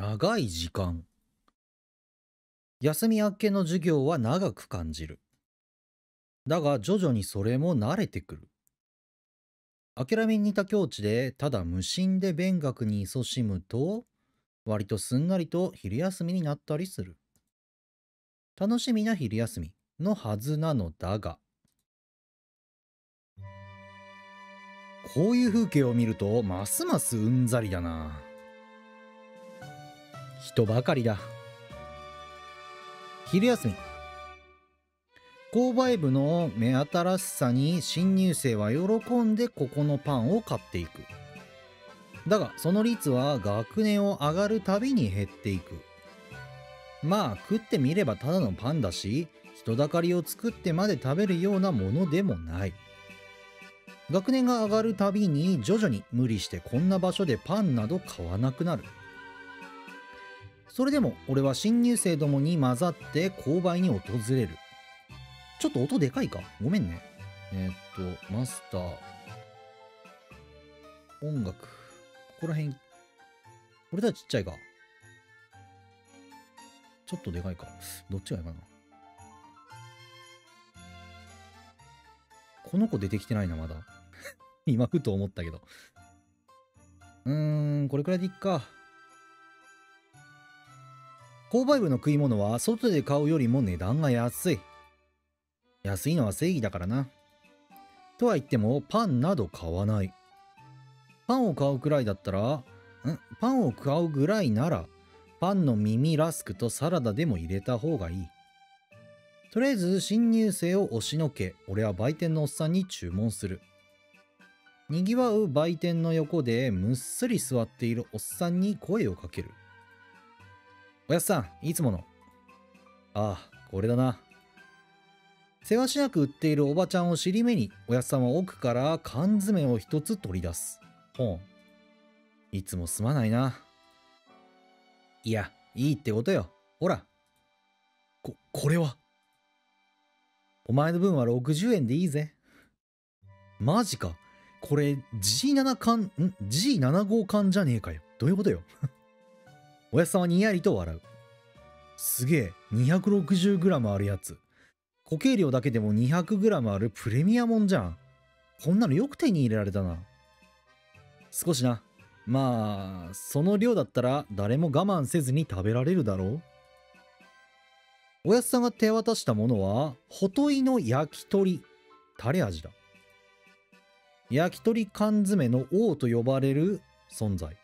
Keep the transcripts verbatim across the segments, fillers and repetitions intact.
長い時間。休み明けの授業は長く感じる。だが徐々にそれも慣れてくる。諦めに似た境地でただ無心で勉学に勤しむと、割とすんなりと昼休みになったりする。楽しみな昼休みのはずなのだが、こういう風景を見るとますますうんざりだな。人ばかりだ。昼休み、購買部の目新しさに新入生は喜んでここのパンを買っていく。だがその率は学年を上がるたびに減っていく。まあ食ってみればただのパンだし、人だかりを作ってまで食べるようなものでもない。学年が上がるたびに徐々に無理してこんな場所でパンなど買わなくなる。それでも俺は新入生どもに混ざって購買に訪れる。ちょっと音でかいか、ごめんね。えー、っとマスター音楽、ここら辺、これではちっちゃいか、ちょっとでかいか、どっちがいいかな。この子出てきてないなまだ今ふと思ったけど、うーん、これくらいでいっか。購買部の食い物は外で買うよりも値段が安い。安いのは正義だからな。とは言ってもパンなど買わない。パンを買うくらいだったら、ん?パンを買うぐらいならパンの耳ラスクとサラダでも入れた方がいい。とりあえず新入生を押しのけ、俺は売店のおっさんに注文する。にぎわう売店の横でむっすり座っているおっさんに声をかける。おやっさん、いつもの。ああ、これだな。せわしなく売っているおばちゃんを尻目に、おやっさんは奥から缶詰を一つ取り出す。ほん。いつもすまないな。いや、いいってことよ。ほら。こ、これは。お前の分はろくじゅうえんでいいぜ。マジか。これ ジーなな 缶、ん ジーなな 号缶じゃねえかよ。どういうことよ。おやっさんはにやりと笑う。すげえ、にひゃくろくじゅうグラム あるやつ。固形量だけでも にひゃくグラム あるプレミアもんじゃん。こんなのよく手に入れられたな。少しな。まあ、その量だったら誰も我慢せずに食べられるだろう。おやっさんが手渡したものは、ほといの焼き鳥、タレ味だ。焼き鳥缶詰の王と呼ばれる存在。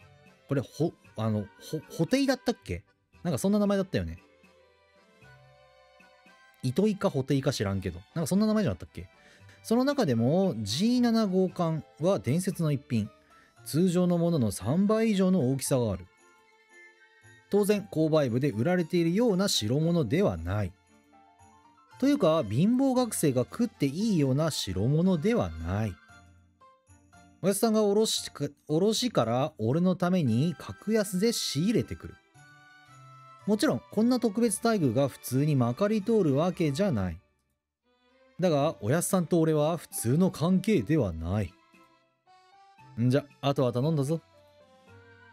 これ、ほ、あの、ほ、ホテイだったっけ?なんかそんな名前だったよね。糸井かホテイか知らんけど。なんかそんな名前じゃなかったっけ?その中でも ジーなな 号缶は伝説の一品。通常のもののさんばい以上の大きさがある。当然、購買部で売られているような白物ではない。というか、貧乏学生が食っていいような白物ではない。おやっさんがおろし、おろしから俺のために格安で仕入れてくる。もちろんこんな特別待遇が普通にまかり通るわけじゃない。だがおやっさんと俺は普通の関係ではない。んじゃ、あとは頼んだぞ。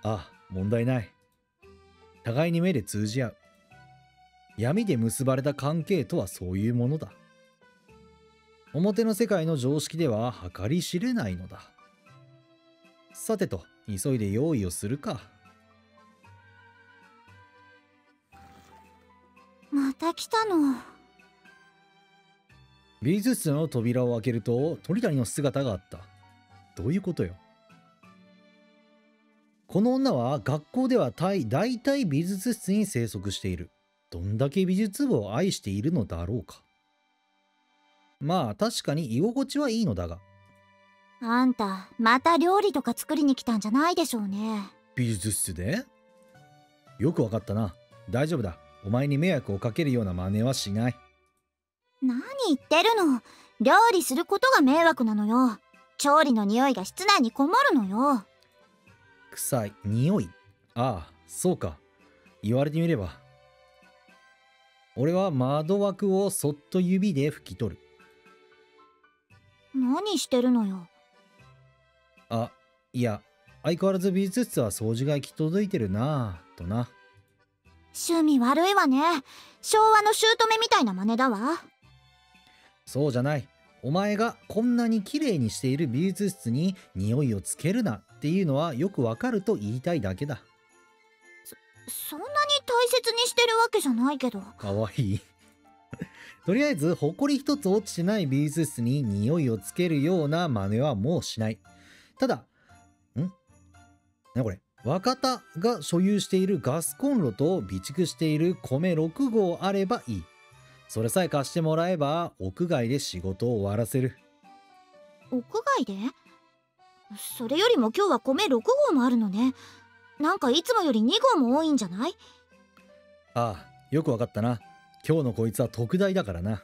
ああ、問題ない。互いに目で通じ合う。闇で結ばれた関係とはそういうものだ。表の世界の常識では計り知れないのだ。さてと、急いで用意をするか。また来たの。美術室の扉を開けると鳥谷の姿があった。どういうことよ。この女は学校では大体美術室に生息している。どんだけ美術部を愛しているのだろうか。まあ確かに居心地はいいのだが。あんた、また料理とか作りに来たんじゃないでしょうね。美術室で?よくわかったな。大丈夫だ。お前に迷惑をかけるような真似はしない。何言ってるの?料理することが迷惑なのよ。調理の匂いが室内にこもるのよ。臭い、匂い。ああ、そうか。言われてみれば。俺は窓枠をそっと指で拭き取る。何してるのよ。あ、いや、相変わらず美術室は掃除が行き届いてるなぁとな。趣味悪いわね。昭和の姑みたいな真似だわ。そうじゃない。お前がこんなに綺麗にしている美術室に匂いをつけるなっていうのはよくわかると言いたいだけだ。そ、そんなに大切にしてるわけじゃないけど。かわいいとりあえずほこり一つ落ちてない美術室に匂いをつけるような真似はもうしない。ただ、ん？なこれ、若田が所有しているガスコンロと備蓄している米ろくごうあればいい。それさえ貸してもらえば屋外で仕事を終わらせる。屋外で？それよりも今日は米ろくごうもあるのね。なんかいつもよりにごうも多いんじゃない？ああ、よくわかったな。今日のこいつは特大だからな。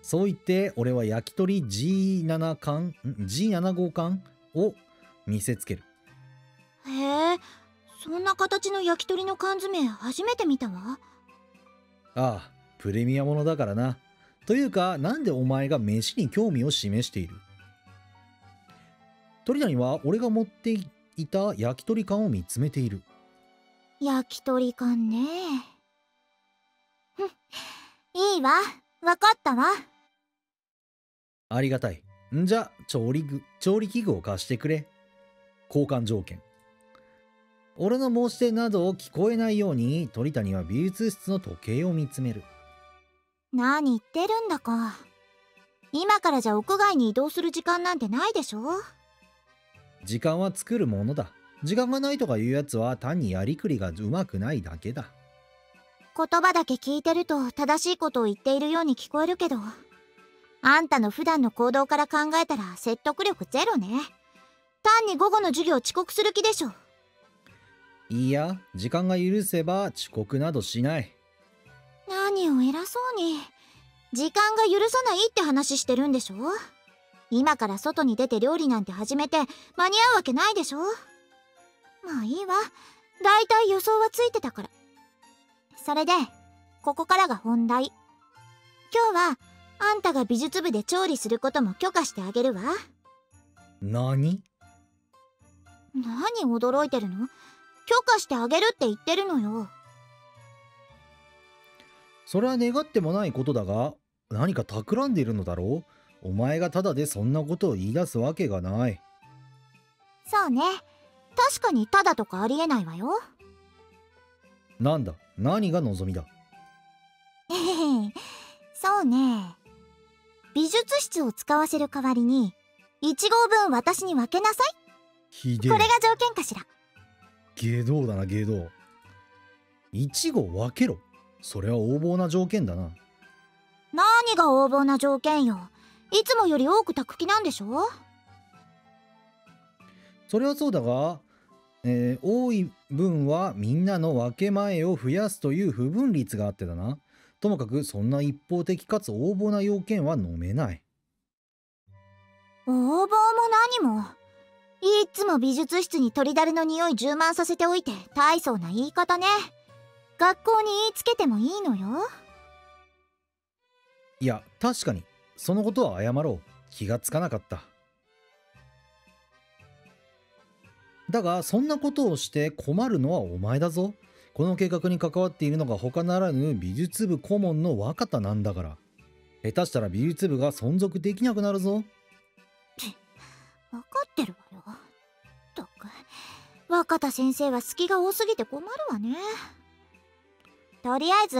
そう言って俺は焼き鳥 ジーなな 缶 ジーなな 号缶を見せつける。へえ、そんな形の焼き鳥の缶詰初めて見たわ。ああ、プレミアものだからな。というか、なんでお前が飯に興味を示している？鳥谷は俺が持っていた焼き鳥缶を見つめている。焼き鳥缶ね。いいわ、わかったわ。ありがたい。んじゃ、調理具、調理器具を貸してくれ。交換条件。俺の申し出などを聞こえないように鳥谷は美術室の時計を見つめる。何言ってるんだか。今からじゃ屋外に移動する時間なんてないでしょ。時間は作るものだ。時間がないとかいうやつは単にやりくりがうまくないだけだ。言葉だけ聞いてると正しいことを言っているように聞こえるけど、あんたの普段の行動から考えたら説得力ゼロね。単に午後の授業遅刻する気でしょ。いや、時間が許せば遅刻などしない。何を偉そうに。時間が許さないって話してるんでしょ。今から外に出て料理なんて始めて間に合うわけないでしょ。まあいいわ。だいたい予想はついてたから。それで、ここからが本題。今日はあんたが美術部で調理することも許可してあげるわ。何？何驚いてるの？許可してあげるって言ってるのよ。それは願ってもないことだが、何か企んでいるのだろう。お前がただでそんなことを言い出すわけがない。そうね、確かにただとかありえないわよ。なんだ、何が望みだ。ええそうね、美術室を使わせる代わりにいちごうぶん私に分けなさい。ひでえ、これが条件かしら。下道だな、下道。いちごう分けろ。それは横暴な条件だな。何が横暴な条件よ。いつもより多く炊く気なんでしょ。それはそうだが、えー、多い分はみんなの分け前を増やすという不分率があってだな。ともかくそんな一方的かつ横暴な要件は飲めない。横暴も何も、いつも美術室に鳥だるの匂い充満させておいて大層な言い方ね。学校に言いつけてもいいのよ。いや、確かにそのことは謝ろう。気がつかなかった。だがそんなことをして困るのはお前だぞ。この計画に関わっているのが他ならぬ美術部顧問の若田なんだから、下手したら美術部が存続できなくなるぞ。分かってるわよ。とく、若田先生は隙が多すぎて困るわね。とりあえず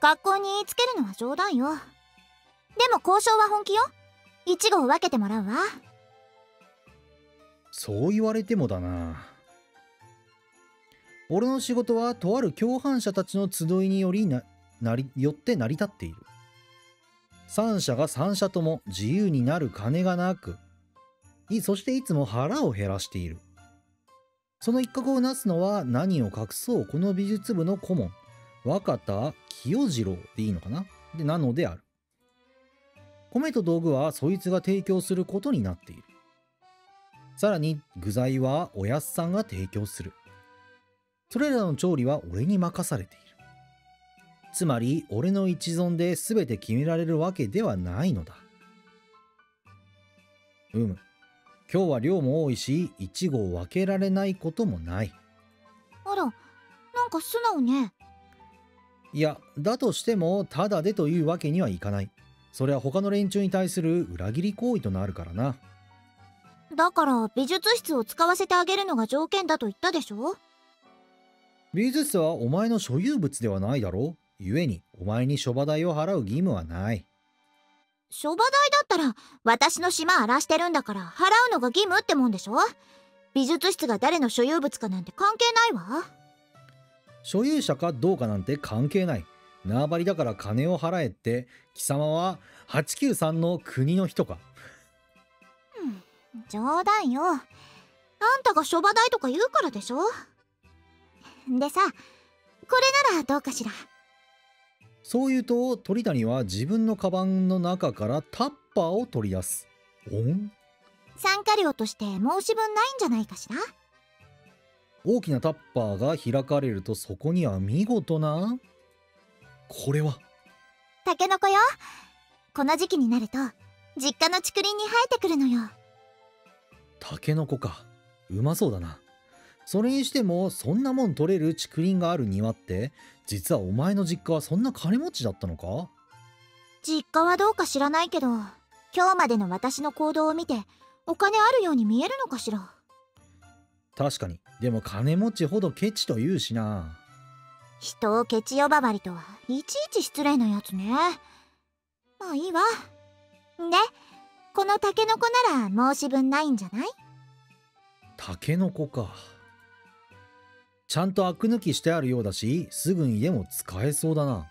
学校に言いつけるのは冗談よ。でも交渉は本気よ。一号を分けてもらうわ。そう言われてもだな。俺の仕事はとある共犯者たちの集いによりななりよって成り立っている。三者が三者とも自由になる金がなく、そしていつも腹を減らしている。その一角をなすのは何を隠そう、この美術部の顧問若田清次郎でいいのかな、でなのである。米と道具はそいつが提供することになっている。さらに具材はおやっさんが提供する。それらの調理は俺に任されている。つまり俺の一存で全て決められるわけではないのだ。うむ、今日は量も多いし、イチゴを分けられないこともない。あら、なんか素直ね。いや、だとしてもただでというわけにはいかない。それは他の連中に対する裏切り行為となるからな。だから美術室を使わせてあげるのが条件だと言ったでしょ。美術室はお前の所有物ではないだろう。故にお前に諸場代を払う義務はない。諸場代だったら私の島荒らしてるんだから払うのが義務ってもんでしょ。美術室が誰の所有物かなんて関係ないわ。所有者かどうかなんて関係ない。縄張りだから金を払えって。貴様ははちきゅうさんの国の人か。冗談よ。あんたが諸場代とか言うからでしょ。でさ、これならどうかしら。そう言うと鳥谷は自分のカバンの中からタッパーを取り出す。おん、参加料として申し分ないんじゃないかしら。大きなタッパーが開かれると、そこには見事な、これはタケノコよ。この時期になると実家の竹林に生えてくるのよ。タケノコか。うまそうだな。それにしてもそんなもん取れる竹林がある庭って、実はお前の実家はそんな金持ちだったのか。実家はどうか知らないけど、今日までの私の行動を見てお金あるように見えるのかしら。確かに。でも金持ちほどケチと言うしな。人をケチ呼ばわりとはいちいち失礼なやつね。まあいいわ。で、このタケノコなら申し分ないんじゃない？タケノコか。ちゃんとアク抜きしてあるようだし、すぐにでも使えそうだな。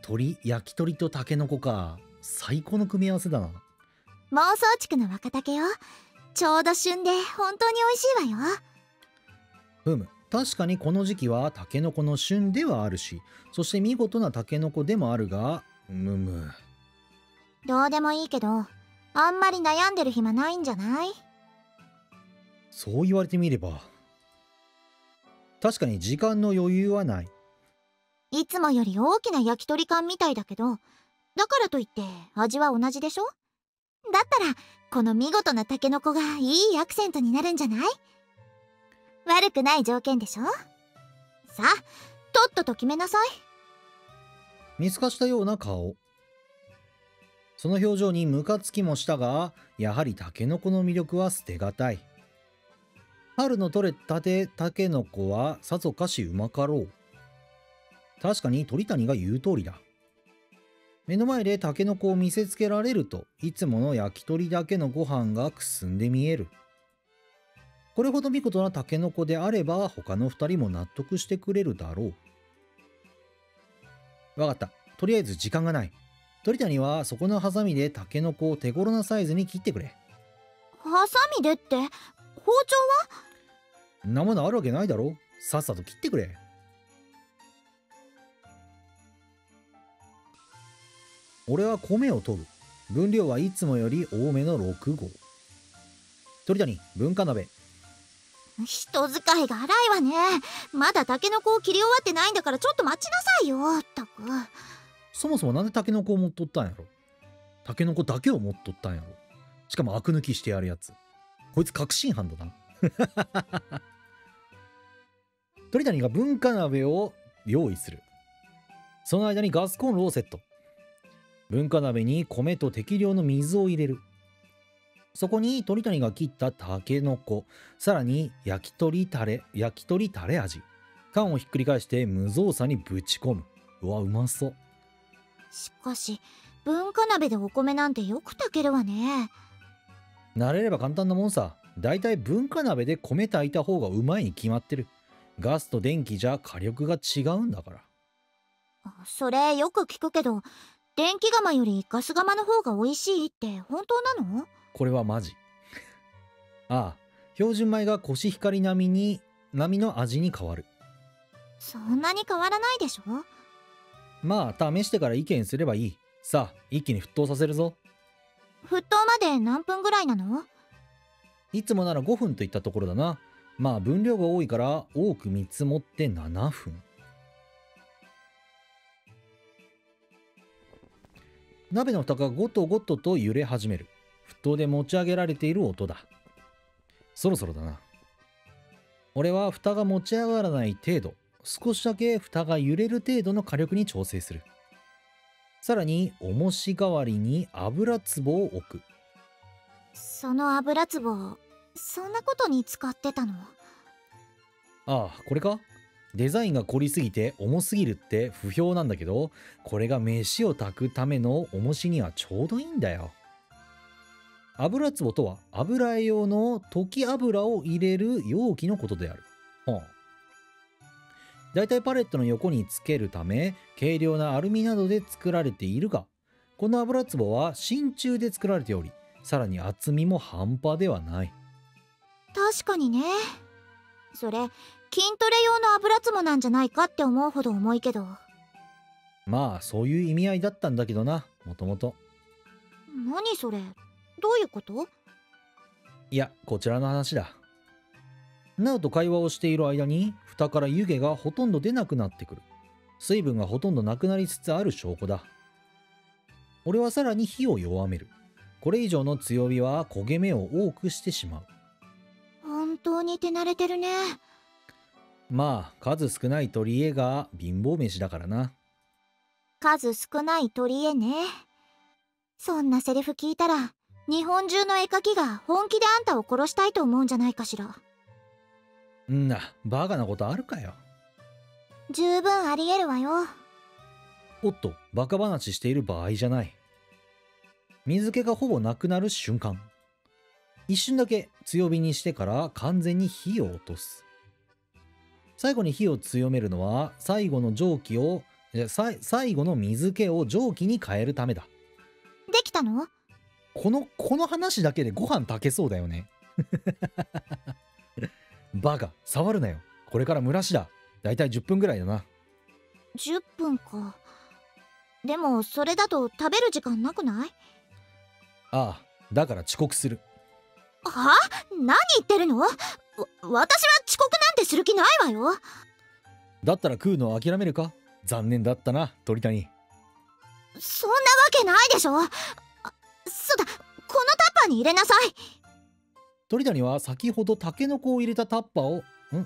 鳥、焼き鳥とタケノコか。最高の組み合わせだな。妄想地区の若竹よ。ちょうど旬で本当に美味しいわよ。ふむ、確かにこの時期はタケノコの旬ではあるし、そして見事なタケノコでもあるが、むむ。どうでもいいけど、あんまり悩んでる暇ないんじゃない？そう言われてみれば確かに時間の余裕はない。いつもより大きな焼き鳥缶みたいだけど、だからといって味は同じでしょ。だったらこの見事なタケノコがいいアクセントになるんじゃない？悪くない条件でしょ。さあ、とっとと決めなさい。見透かしたような顔。その表情にムカつきもしたが、やはりタケノコの魅力は捨てがたい。春の採れたてタケノコはさぞかしうまかろう。確かに鳥谷が言う通りだ。目の前でタケノコを見せつけられると、いつもの焼き鳥だけのご飯がくすんで見える。これほど見事なタケノコであれば他のふたりも納得してくれるだろう。わかった。とりあえず時間がない。鳥谷はそこのハサミでタケノコを手頃なサイズに切ってくれ。ハサミでって包丁は？んなものあるわけないだろ。さっさと切ってくれ。俺は米を取る。分量はいつもより多めのろく合。鳥谷、文化鍋。人使いが荒いわね。まだタケノコを切り終わってないんだから、ちょっと待ちなさいよったく。そもそもなんでタケノコを持っとったんやろ。タケノコだけを持っとったんやろ。しかもアク抜きしてやるやつ。こいつ確信犯だな。鳥谷が文化鍋を用意する。その間にガスコンロをセット。文化鍋に米と適量の水を入れる。そこに鳥谷が切ったタケノコ、さらに焼き鳥タレ、焼き鳥タレ味。缶をひっくり返して無造作にぶち込む。うわ、うまそう。しかし文化鍋でお米なんてよく炊けるわね。慣れれば簡単なもんさ。だいたい文化鍋で米炊いた方がうまいに決まってる。ガスと電気じゃ火力が違うんだから。それよく聞くけど、電気釜よりガス釜の方が美味しいって本当なの？これはマジ。ああ、標準米がコシヒカリ並みに並の味に変わる。そんなに変わらないでしょ。まあ試してから意見すればいい。さあ一気に沸騰させるぞ。沸騰まで何分ぐらいなの？いつもならごふんといったところだな。まあ分量が多いから多く見積もってななふん。鍋の蓋がゴトゴトと揺れ始める。沸騰で持ち上げられている音だ。そろそろだな。俺は蓋が持ち上がらない程度、少しだけ蓋が揺れる程度の火力に調整する。さらに重し代わりに油壺を置く。その油壺、そんなことに使ってたの？ああ、これか。デザインが凝りすぎて重すぎるって不評なんだけど、これが飯を炊くための重しにはちょうどいいんだよ。油壺とは油絵用の溶き油を入れる容器のことである。はあ。だいたいパレットの横につけるため、軽量なアルミなどで作られているが、この油壺は真鍮で作られており、さらに厚みも半端ではない。確かにね。それ、筋トレ用の油壺なんじゃないかって思うほど重いけど。まあ、そういう意味合いだったんだけどな、もともと。何それ、どういうこと？いや、こちらの話だ。ナウと会話をしている間に、蓋から湯気がほとんど出なくなってくる。水分がほとんどなくなりつつある証拠だ。俺はさらに火を弱める。これ以上の強火は焦げ目を多くしてしまう。本当に手慣れてるね。まあ、数少ない取り柄が貧乏飯だからな。数少ない取り柄ね。そんなセリフ聞いたら、日本中の絵描きが本気であんたを殺したいと思うんじゃないかしら。んな、バカなことあるかよ。十分ありえるわよ。おっと、バカ話している場合じゃない。水気がほぼなくなる瞬間。一瞬だけ強火にしてから完全に火を落とす。最後に火を強めるのは最後の蒸気を、じゃ、さい、最後の水気を蒸気に変えるためだ。できたの？この、この話だけでご飯炊けそうだよね。バカ、触るなよ。これから蒸らしだ。だいたいじゅっぷんぐらいだな。じゅっぷんか。でもそれだと食べる時間なくない？ああ、だから遅刻する。はあ？何言ってるの？わ、私は遅刻なんてする気ないわよ。だったら食うのを諦めるか？残念だったな、鳥谷。そんなわけないでしょ。あ、そうだ、このタッパーに入れなさい。鳥谷は先ほどタケノコを入れたタッパーを、ん？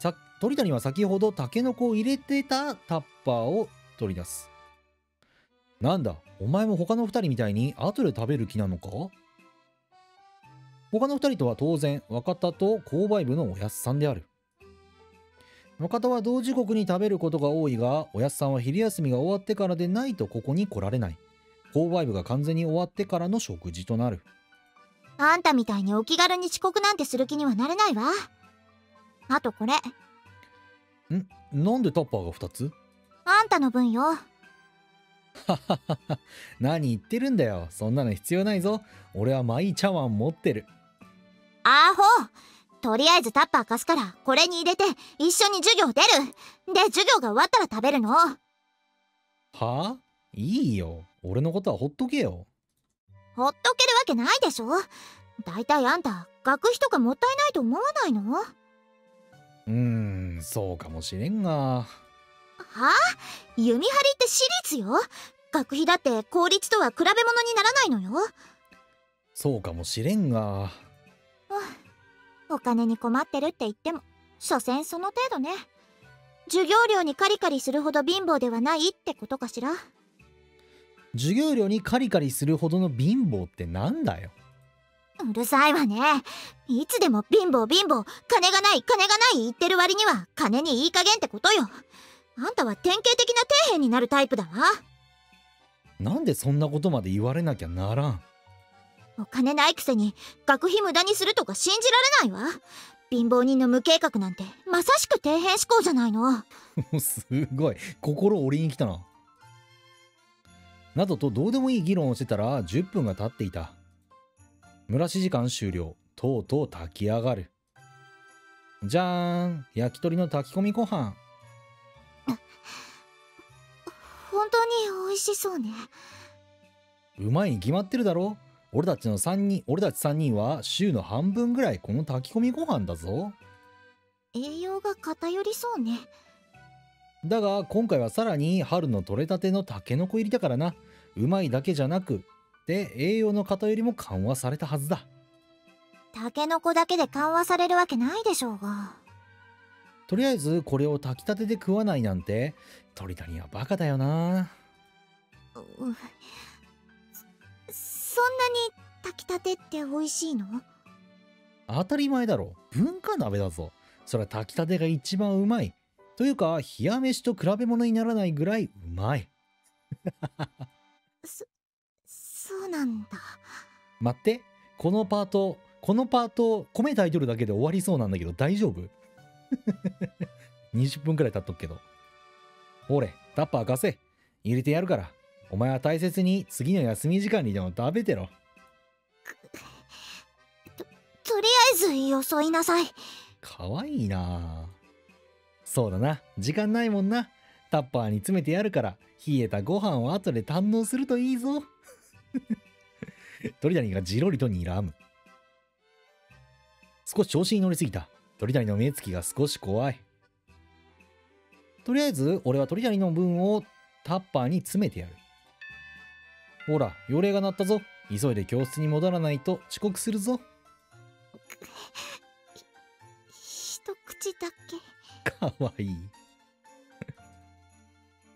さ、鳥谷は先ほどタケノコを入れてたタッパーを取り出す。なんだ、お前も他のふたりみたいに後で食べる気なのか？他のふたりとは当然、若田と購買部のおやっさんである。若田は同時刻に食べることが多いが、おやっさんは昼休みが終わってからでないとここに来られない。購買部が完全に終わってからの食事となる。あんたみたいにお気軽に遅刻なんてする気にはなれないわ。あとこれ。ん？なんでタッパーがふたつ？あんたの分よ。はははは、何言ってるんだよ。そんなの必要ないぞ。俺はマイ茶碗持ってる。アホ。とりあえずタッパー貸すから、これに入れて一緒に授業出る。で、授業が終わったら食べるの。はあ？いいよ。俺のことはほっとけよ。ほっとけるわけないでしょ。だいたいあんた、学費とかもったいないと思わないの？うーん、そうかもしれんが。はあ？弓張りって私立よ。学費だって公立とは比べ物にならないのよ。そうかもしれんが。お金に困ってるって言っても所詮その程度ね。授業料にカリカリするほど貧乏ではないってことかしら。授業料にカリカリするほどの貧乏ってなんだよ。うるさいわね。いつでも貧乏貧乏、金がない金がない言ってる割には金にいい加減ってことよ。あんたは典型的な底辺になるタイプだわ。なんでそんなことまで言われなきゃならん。お金ないくせに学費無駄にするとか信じられないわ。貧乏人の無計画なんてまさしく底辺思考じゃないの。すごい、心折りに来たな。などとどうでもいい議論をしてたらじゅっぷんが経っていた。蒸らし時間終了。とうとう炊き上がる。じゃーん、焼き鳥の炊き込みご飯。本当に美味しそうね。うまいに決まってるだろ。俺たちのさんにん、俺たちさんにんは週の半分ぐらいこの炊き込みご飯だぞ。栄養が偏りそうね。だが今回はさらに春の採れたてのタケノコ入りだからな。うまいだけじゃなくって栄養の偏りも緩和されたはずだ。タケノコだけで緩和されるわけないでしょうが。とりあえずこれを炊きたてで食わないなんて鳥谷はバカだよな。うそんなに炊きたてって美味しいの？当たり前だろ、文化鍋だぞ。そりゃ炊きたてが一番うまい。というか冷や飯と比べ物にならないぐらいうまい。そそうなんだ。待って、このパートこのパート米タイトルだけで終わりそうなんだけど大丈夫？にじゅっぷんくらい経っとくけど。ほれ、タッパー貸せ。入れてやるから、お前は大切に次の休み時間にでも食べてろ。と, とりあえずよそいなさい。かわいいな。そうだな、時間ないもんな。タッパーに詰めてやるから、冷えたご飯を後で堪能するといいぞ。鳥谷がじろりとにらむ。少し調子に乗りすぎた。鳥谷の目つきが少し怖い。とりあえず俺は鳥谷の分をタッパーに詰めてやる。ほら、用令が鳴ったぞ。急いで教室に戻らないと遅刻するぞ。一口だけ。かわいい。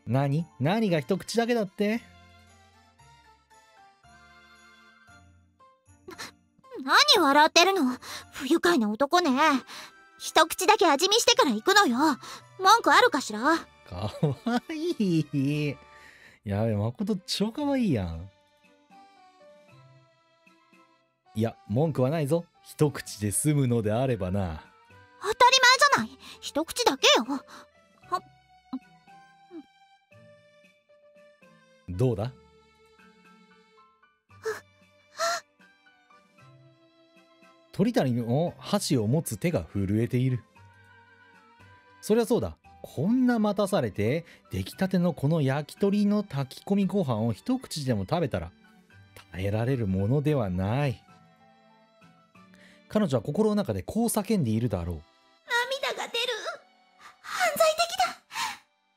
何何が一口だけだって。何笑ってるの、不愉快な男ね。一口だけ味見してから行くのよ。文句あるかしら。かわいい。やべ、誠超かわいいやん。いや、文句はないぞ。一口で済むのであればな。当たり前じゃない、一口だけよ。どうだ？鳥谷の箸を持つ手が震えている。そりゃそうだ。こんな待たされて出来たてのこの焼き鳥の炊き込みご飯を一口でも食べたら耐えられるものではない。彼女は心の中でこう叫んでいるだろう。涙が出る。犯罪的だ。う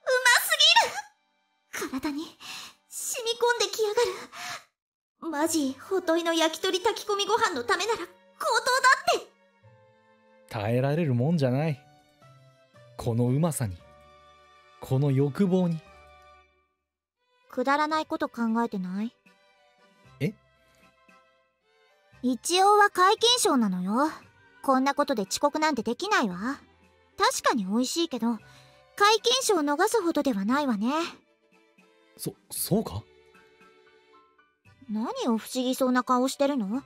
ますぎる。体に染み込んできやがる。マジほといの焼き鳥炊き込みご飯のためなら強盗だって。耐えられるもんじゃない。このうまさに、この欲望に。くだらないこと考えてない？え？一応は皆勤賞なのよ。こんなことで遅刻なんてできないわ。確かに美味しいけど皆勤賞を逃すほどではないわね。そそうか？何を不思議そうな顔してるの？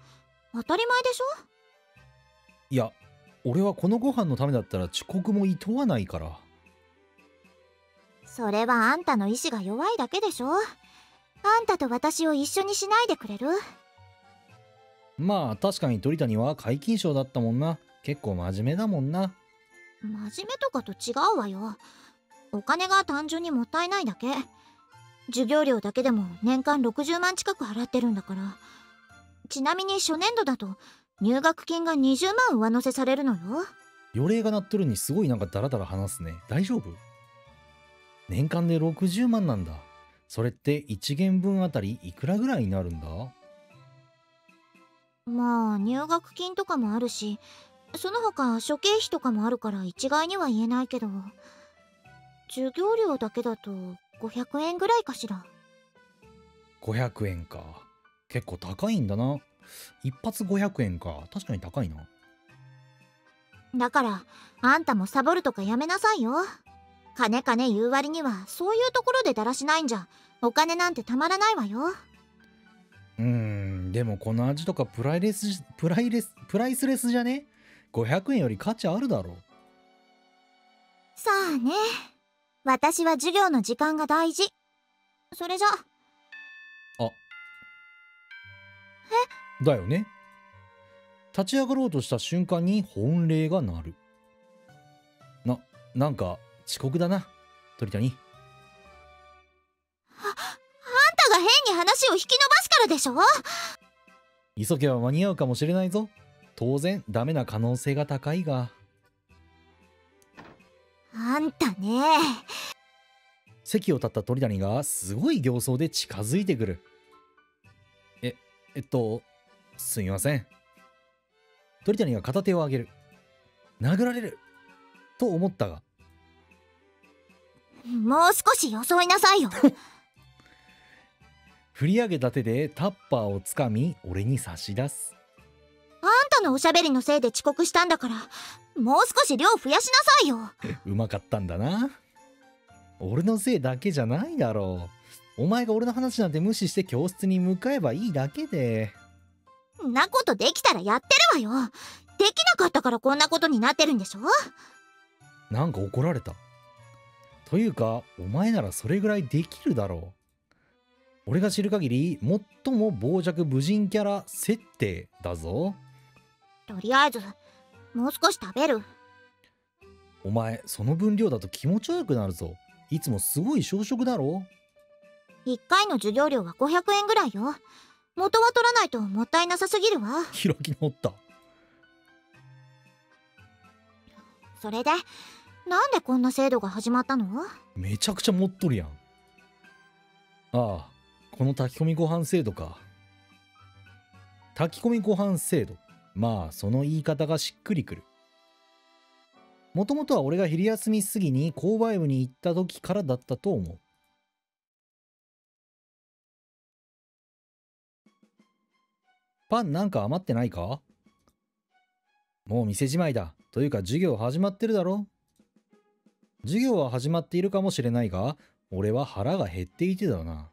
当たり前でしょ。いや、俺はこのご飯のためだったら遅刻もいとわないから。それはあんたの意志が弱いだけでしょ。あんたと私を一緒にしないでくれる？まあ確かに鳥谷は皆勤賞だったもんな。結構真面目だもんな。真面目とかと違うわよ。お金が単純にもったいないだけ。授業料だけでも年間ろくじゅうまん近く払ってるんだから。ちなみに初年度だと入学金がにじゅうまん上乗せされるのよ。予定が鳴っとるにすごいなんかダラダラ話すね。大丈夫？年間でろくじゅうまんなんだ。それっていち限分あたりいくらぐらいになるんだ？まあ入学金とかもあるし、その他諸経費とかもあるから一概には言えないけど、授業料だけだとごひゃくえんぐらいかしら。ごひゃくえんか。結構高いんだな。一発ごひゃくえんか。確かに高いな。だからあんたもサボるとかやめなさいよ。金金言う割にはそういうところでだらしないんじゃお金なんてたまらないわよ。うーん、でもこの味とかプライレスプライレスプライスレスじゃね？ごひゃくえんより価値あるだろう。さあね、私は授業の時間が大事。それじゃえ？だよね。立ち上がろうとした瞬間に本鈴が鳴る。な、なんか遅刻だな、鳥谷。あ、あんたが変に話を引き伸ばすからでしょ。急げば間に合うかもしれないぞ。当然ダメな可能性が高いが。あんたね。席を立った鳥谷がすごい形相で近づいてくる。え、えっと、すみません。鳥谷が片手を上げる。殴られると思ったが。もう少しよそいなさいよ。振り上げた手でタッパーをつかみ、俺に差し出す。あんたのおしゃべりのせいで遅刻したんだから、もう少し量増やしなさいよ。うまかったんだな。俺のせいだけじゃないだろう。お前が俺の話なんて無視して教室に向かえばいいだけで。んなことできたらやってるわよ。できなかったからこんなことになってるんでしょ。なんか怒られた。というか、お前ならそれぐらいできるだろう。俺が知る限り、最も傍若無人キャラ設定だぞ。とりあえず、もう少し食べる。お前、その分量だと気持ち悪くなるぞ。いつもすごい小食だろ。いっかいの授業料はごひゃくえんぐらいよ。元は取らないともったいなさすぎるわ。開き直った。それで、なんでこんな制度が始まったの？めちゃくちゃ持っとるやん。ああ、この炊き込みご飯制度か。炊き込みご飯制度。まあ、その言い方がしっくりくる。もともとは俺が昼休み過ぎに購買部に行った時からだったと思う。パンなんか余ってないか？もう店じまいだ。というか授業始まってるだろ。授業は始まっているかもしれないが、俺は腹が減っていてだな。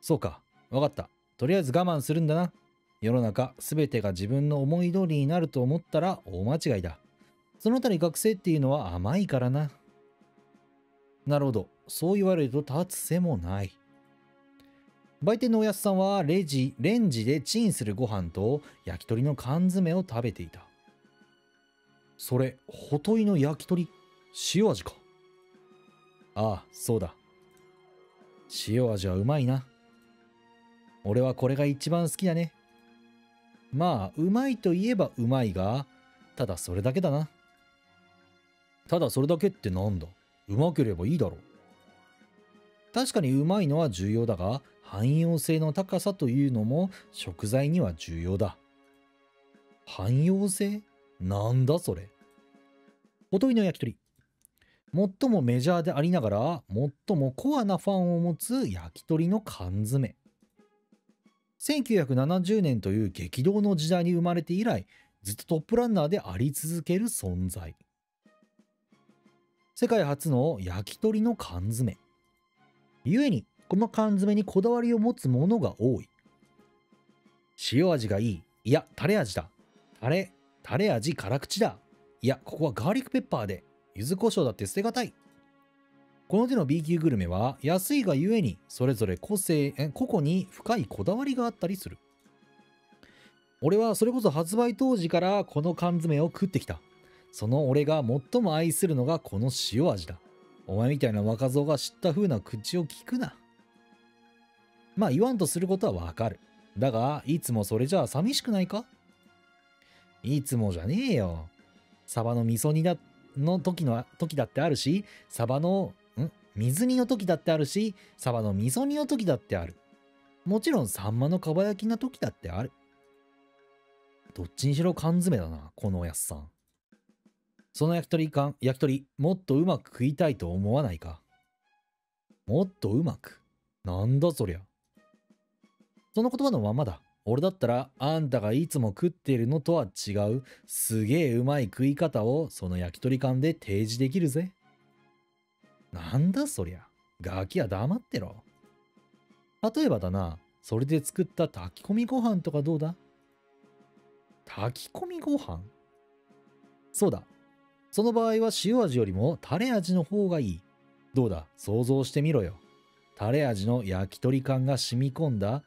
そうか、わかった。とりあえず我慢するんだな。世の中全てが自分の思い通りになると思ったら大間違いだ。そのあたり学生っていうのは甘いからな。なるほど。そう言われると立つ瀬もない。売店のおやっさんはレジ、レンジでチンするご飯と焼き鳥の缶詰を食べていた。それ、ほといの焼き鳥、塩味か。ああ、そうだ。塩味はうまいな。俺はこれが一番好きだね。まあ、うまいといえばうまいが、ただそれだけだな。ただそれだけってなんだ。うまければいいだろう。確かにうまいのは重要だが、汎用性の高さというのも食材には重要だ。汎用性？なんだそれ。おといの焼き鳥。最もメジャーでありながら、最もコアなファンを持つ焼き鳥の缶詰。せんきゅうひゃくななじゅうねんという激動の時代に生まれて以来、ずっとトップランナーであり続ける存在。世界初の焼き鳥の缶詰。故に、この缶詰にこだわりを持つものが多い。塩味がいい。いや、タレ味だ。タレ、タレ味辛口だ。いや、ここはガーリックペッパーで。柚子胡椒だって捨てがたい。この手の ビー級グルメは、安いがゆえに、それぞれ個性、個々に深いこだわりがあったりする。俺はそれこそ発売当時からこの缶詰を食ってきた。その俺が最も愛するのがこの塩味だ。お前みたいな若造が知った風な口を聞くな。まあ言わんとすることはわかる。だが、いつもそれじゃあ寂しくないか？いつもじゃねえよ。サバの味噌煮だ、の時の、時だってあるし、サバの、ん？水煮の時だってあるし、サバの味噌煮の時だってある。もちろんサンマのかば焼きの時だってある。どっちにしろ缶詰だな、このおやっさん。その焼き鳥缶、焼き鳥、もっとうまく食いたいと思わないか。もっとうまく。なんだそりゃ。その言葉のままだ。俺だったら、あんたがいつも食っているのとは違う、すげえうまい食い方をその焼き鳥缶で提示できるぜ。なんだそりゃ。ガキは黙ってろ。例えばだな、それで作った炊き込みご飯とかどうだ？炊き込みご飯？そうだ。その場合は塩味よりもタレ味の方がいい。どうだ？想像してみろよ。タレ味の焼き鳥缶が染み込んだ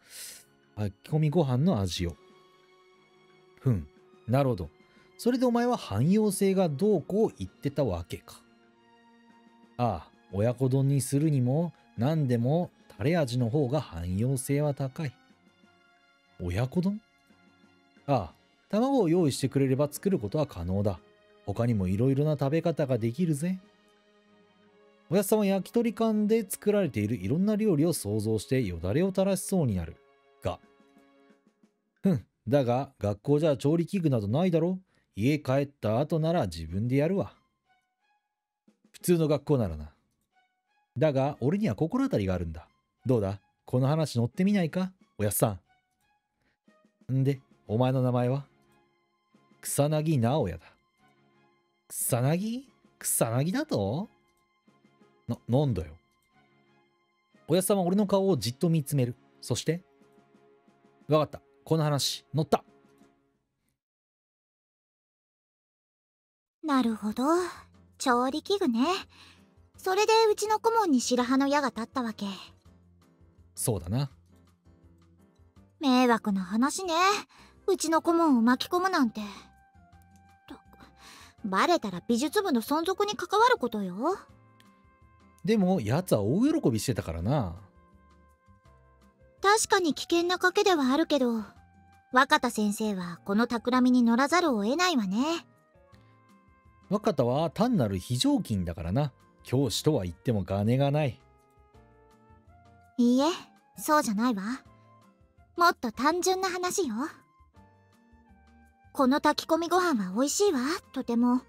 炊き込みご飯の味を。ふん、なるほど。それでお前は汎用性がどうこう言ってたわけか。ああ、親子丼にするにも何でもタレ味の方が汎用性は高い。親子丼？ああ。卵を用意してくれれば作ることは可能だ。他にもいろいろな食べ方ができるぜ。おやっさんは焼き鳥缶で作られているいろんな料理を想像してよだれを垂らしそうになる。が、ふん、だが学校じゃ調理器具などないだろ。家帰った後なら自分でやるわ。普通の学校ならな。だが俺には心当たりがあるんだ。どうだ、この話乗ってみないか、おやっさん。んで、お前の名前は？草薙直哉だ。草薙？草薙だと？な、なんだよ。おやっさんは俺の顔をじっと見つめる。そして、わかった。この話、乗った。なるほど。調理器具ね。それでうちの顧問に白羽の矢が立ったわけ。そうだな。迷惑な話ね。うちの顧問を巻き込むなんて。バレたら美術部の存続に関わることよ。でも奴は大喜びしてたからな。確かに危険な賭けではあるけど、若田先生はこの企みに乗らざるを得ないわね。若田は単なる非常勤だからな。教師とは言ってもガネがない。いいえ、そうじゃないわ。もっと単純な話よ。この炊き込みご飯は美味しいわ、とても。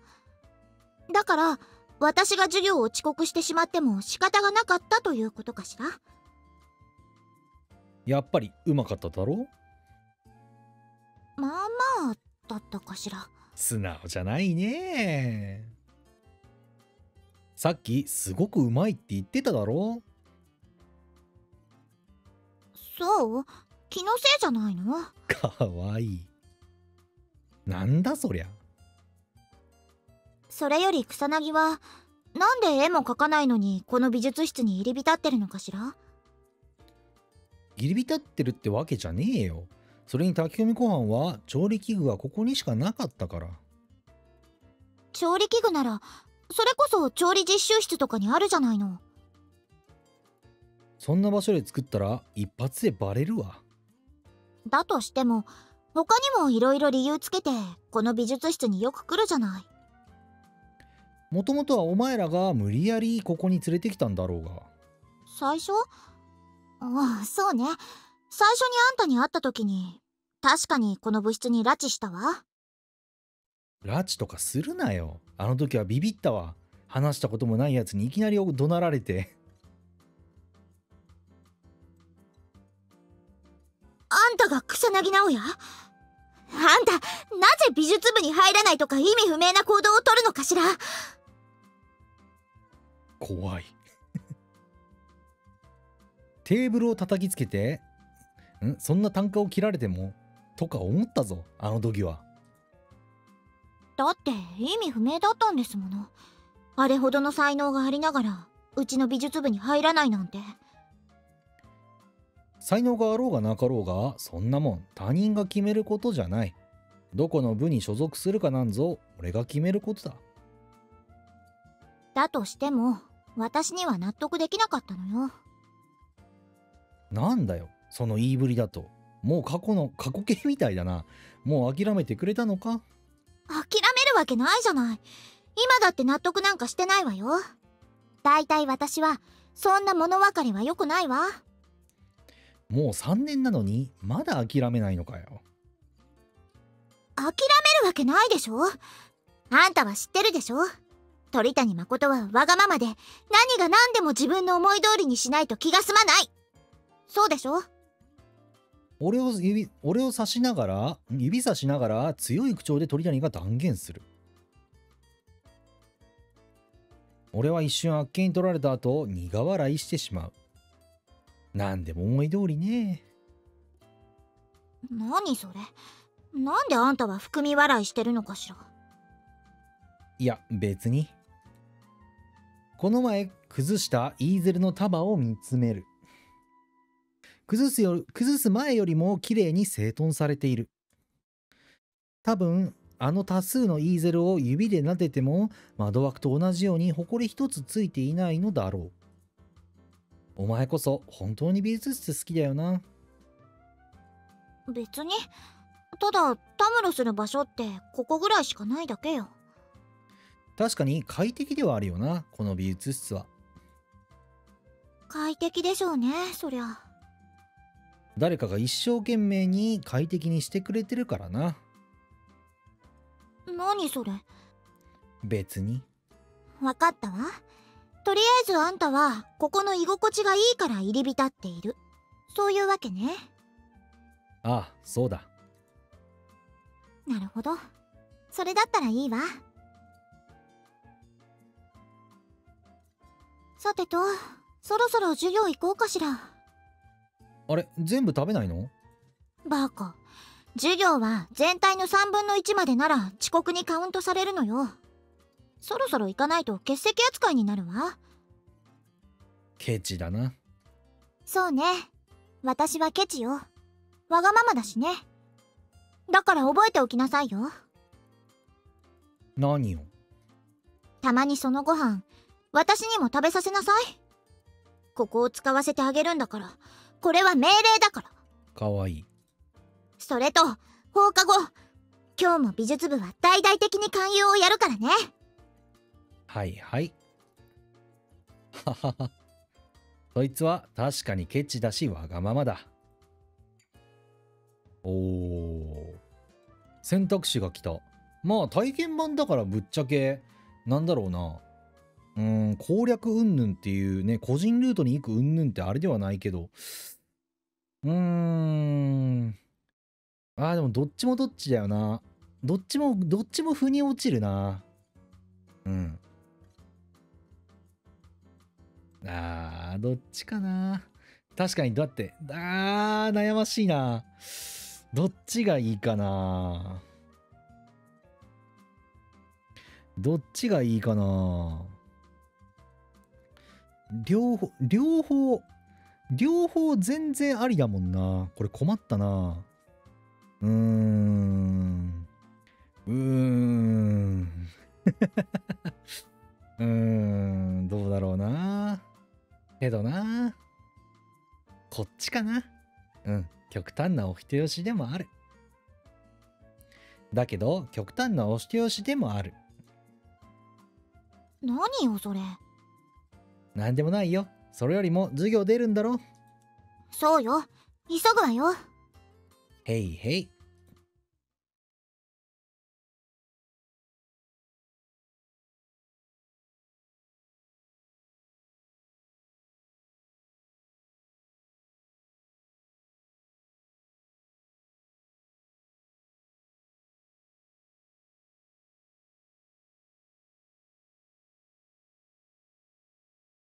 だから私が授業を遅刻してしまっても仕方がなかったということかしら。やっぱりうまかっただろう。まあまあだったかしら。素直じゃないね。さっきすごくうまいって言ってただろう。そう、気のせいじゃないの。かわいい。なんだそりゃ。それより草薙はなんで絵も描かないのにこの美術室に入り浸ってるのかしら。入り浸ってるってわけじゃねえよ。それに炊き込みご飯は調理器具はここにしかなかったから。調理器具ならそれこそ調理実習室とかにあるじゃないの。そんな場所で作ったら一発でバレるわ。だとしても他にもいろいろ理由つけてこの美術室によく来るじゃない。もともとはお前らが無理やりここに連れてきたんだろうが。最初？ああ、そうね。最初にあんたに会った時に確かにこの部室に拉致したわ。拉致とかするなよ。あの時はビビったわ。話したこともないやつにいきなり怒鳴られて。あんたが草薙直哉？あんた、なぜ美術部に入らないとか意味不明な行動をとるのかしら。怖い。テーブルを叩きつけて、ん、そんな単価を切られてもとか思ったぞ、あの時は。だって意味不明だったんですもの。あれほどの才能がありながらうちの美術部に入らないなんて。才能があろうがなかろうが、そんなもん他人が決めることじゃない。どこの部に所属するかなんぞ俺が決めることだ。だとしても私には納得できなかったのよ。なんだよその言いぶりだと。もう過去の過去形みたいだな。もう諦めてくれたのか。諦めるわけないじゃない。今だって納得なんかしてないわよ。だいたい私はそんな物分かりは良くないわ。もうさんねんなのにまだ諦めないのかよ。諦めるわけないでしょ。あんたは知ってるでしょ。鳥谷誠はわがままで何が何でも自分の思い通りにしないと気が済まない。そうでしょ。俺を指俺を指しながら指さしながら強い口調で鳥谷が断言する。俺は一瞬あっけに取られた後苦笑いしてしまう。なんでも思い通りね。何それ。なんであんたは含み笑いしてるのかしら。いや別に。この前崩したイーゼルの束を見つめる。崩すよ、崩す前よりも綺麗に整頓されている。多分あの多数のイーゼルを指で撫でても窓枠と同じように埃一つついていないのだろう。お前こそ本当に美術室好きだよな。別に、ただたむろする場所ってここぐらいしかないだけよ。確かに快適ではあるよな、この美術室は。快適でしょうね、そりゃ。誰かが一生懸命に快適にしてくれてるからな。何それ。別に。分かったわ。とりあえずあんたはここの居心地がいいから入り浸っている、そういうわけね。ああ、そうだ。なるほど。それだったらいいわ。さてと、そろそろ授業行こうかしら。あれ、全部食べないの？バカ。授業は全体のさんぶんのいちまでなら遅刻にカウントされるのよ。そろそろ行かないと欠席扱いになるわ。ケチだな。そうね。私はケチよ。わがままだしね。だから覚えておきなさいよ。何を？たまにそのご飯、私にも食べさせなさい。ここを使わせてあげるんだから。これは命令だから。かわいい。それと放課後、今日も美術部は大々的に勧誘をやるからね。はいはい。ははは。そいつは確かにケチだしわがままだ。おお、選択肢が来た。まあ体験版だからぶっちゃけなんだろうな、うーん、攻略云々っていうね、個人ルートに行く云々ってあれではないけど、うーん、あーでもどっちもどっちだよな。どっちもどっちも腑に落ちるな。うん、あーどっちかな。確かに。だってあー悩ましいな。どっちがいいかな。どっちがいいかな。両方、両方、両方全然ありだもんな。これ困ったな。うーん。うーん。うーん。どうだろうな。けどな。こっちかな。うん。極端なお人よしでもある。だけど、極端なお人よしでもある。何よ、それ。なんでもないよ。それよりも授業出るんだろ。そうよ。急ぐわよ。へいへい。